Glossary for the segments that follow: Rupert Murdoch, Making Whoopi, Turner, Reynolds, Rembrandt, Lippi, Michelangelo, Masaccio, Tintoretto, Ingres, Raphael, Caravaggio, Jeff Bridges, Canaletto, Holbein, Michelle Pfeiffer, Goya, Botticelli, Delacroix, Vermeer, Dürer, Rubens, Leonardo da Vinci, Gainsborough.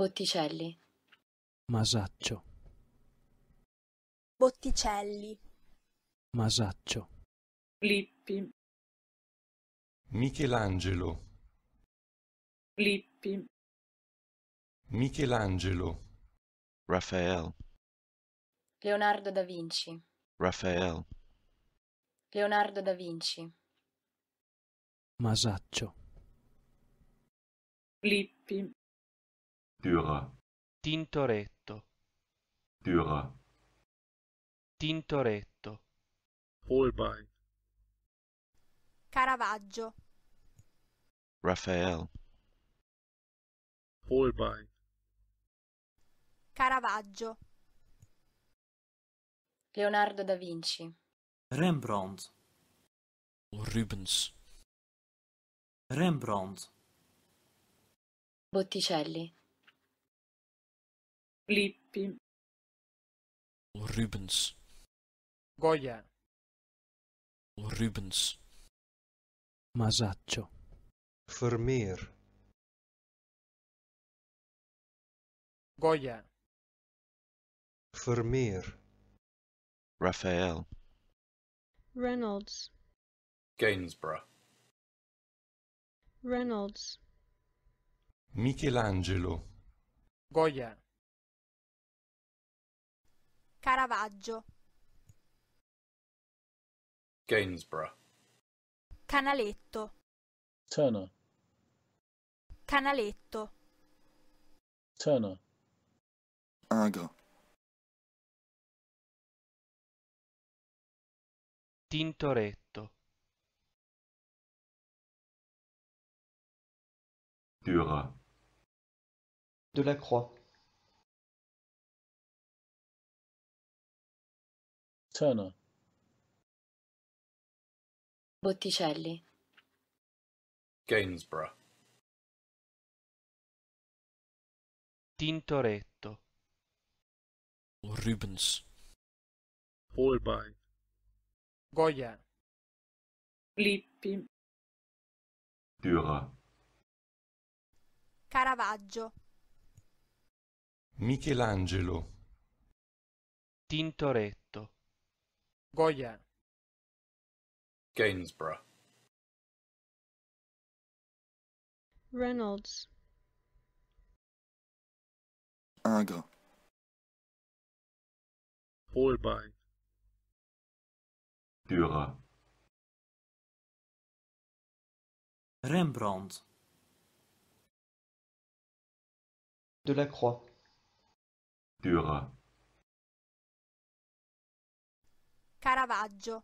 Botticelli. Masaccio. Botticelli. Masaccio. Lippi. Michelangelo. Lippi. Michelangelo. Raphael. Leonardo da Vinci. Raphael. Leonardo da Vinci. Masaccio. Lippi. Dürer. Tintoretto. Dürer. Tintoretto. Holbein. Caravaggio. Raphael. Holbein. Caravaggio. Leonardo da Vinci. Rembrandt. Rubens. Rembrandt. Botticelli. Lippi. Rubens. Goya. Rubens. Masaccio. Vermeer. Goya. Vermeer. Raphael. Reynolds. Gainsborough. Reynolds. Michelangelo. Goya. Caravaggio. Gainsborough. Canaletto. Turner. Canaletto. Turner. Ingres. Tintoretto. Dürer. Delacroix. Turner. Botticelli. Gainsborough. Tintoretto. Rubens. Holbein. Goya. Lippi. Dürer. Caravaggio. Michelangelo. Tintoretto. Goya. Gainsborough. Reynolds. Ingres. Holbein. Dürer. Rembrandt. Delacroix. Dürer. Caravaggio.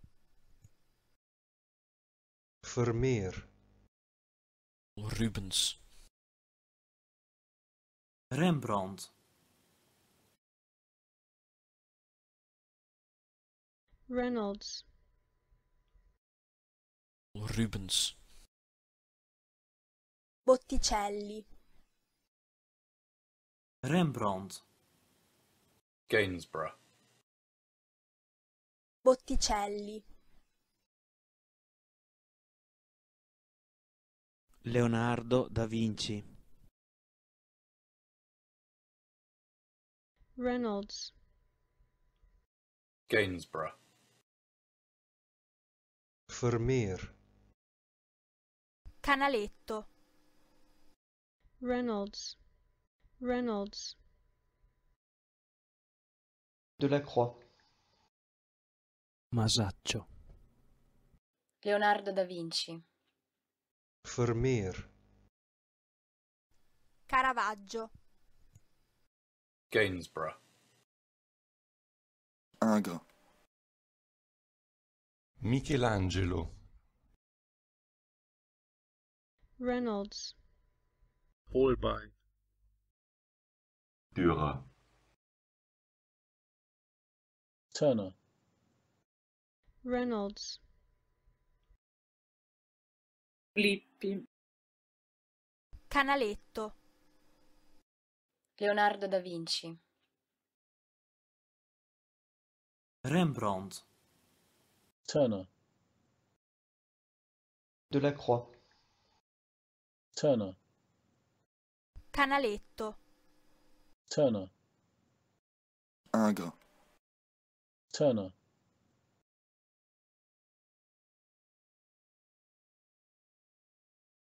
Vermeer. Rubens. Rembrandt. Reynolds. Rubens. Botticelli. Rembrandt. Gainsborough. Botticelli. Leonardo da Vinci. Reynolds. Gainsborough. Vermeer. Canaletto. Reynolds. Reynolds. Delacroix. Masaccio. Leonardo da Vinci. Vermeer. Caravaggio. Gainsborough. Ingres. Michelangelo. Reynolds. Holbein. Dürer. Turner. Reynolds. Lippi. Canaletto. Leonardo da Vinci. Rembrandt. Turner. Delacroix. Turner. Canaletto. Turner. Ingres. Turner.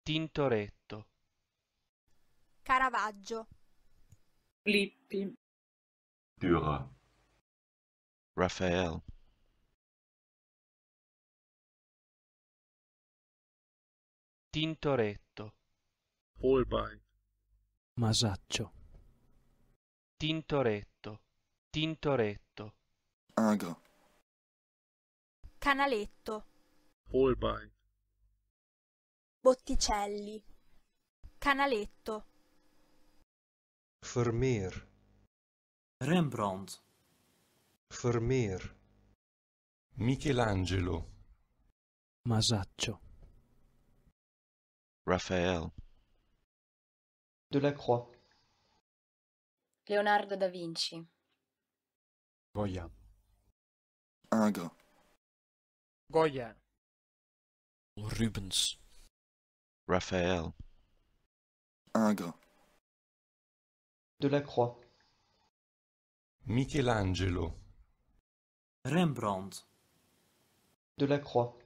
Tintoretto. Caravaggio. Lippi. Dürer. Raphael. Tintoretto. Holbein. Masaccio. Tintoretto. Tintoretto. Ingres. Canaletto. Holbein. Botticelli. Canaletto. Vermeer. Rembrandt. Vermeer. Michelangelo. Masaccio. Raphael. Delacroix. Leonardo da Vinci. Goya. Ingres. Goya. Rubens. Raphael. Ingres. Delacroix. Michelangelo. Rembrandt. Delacroix.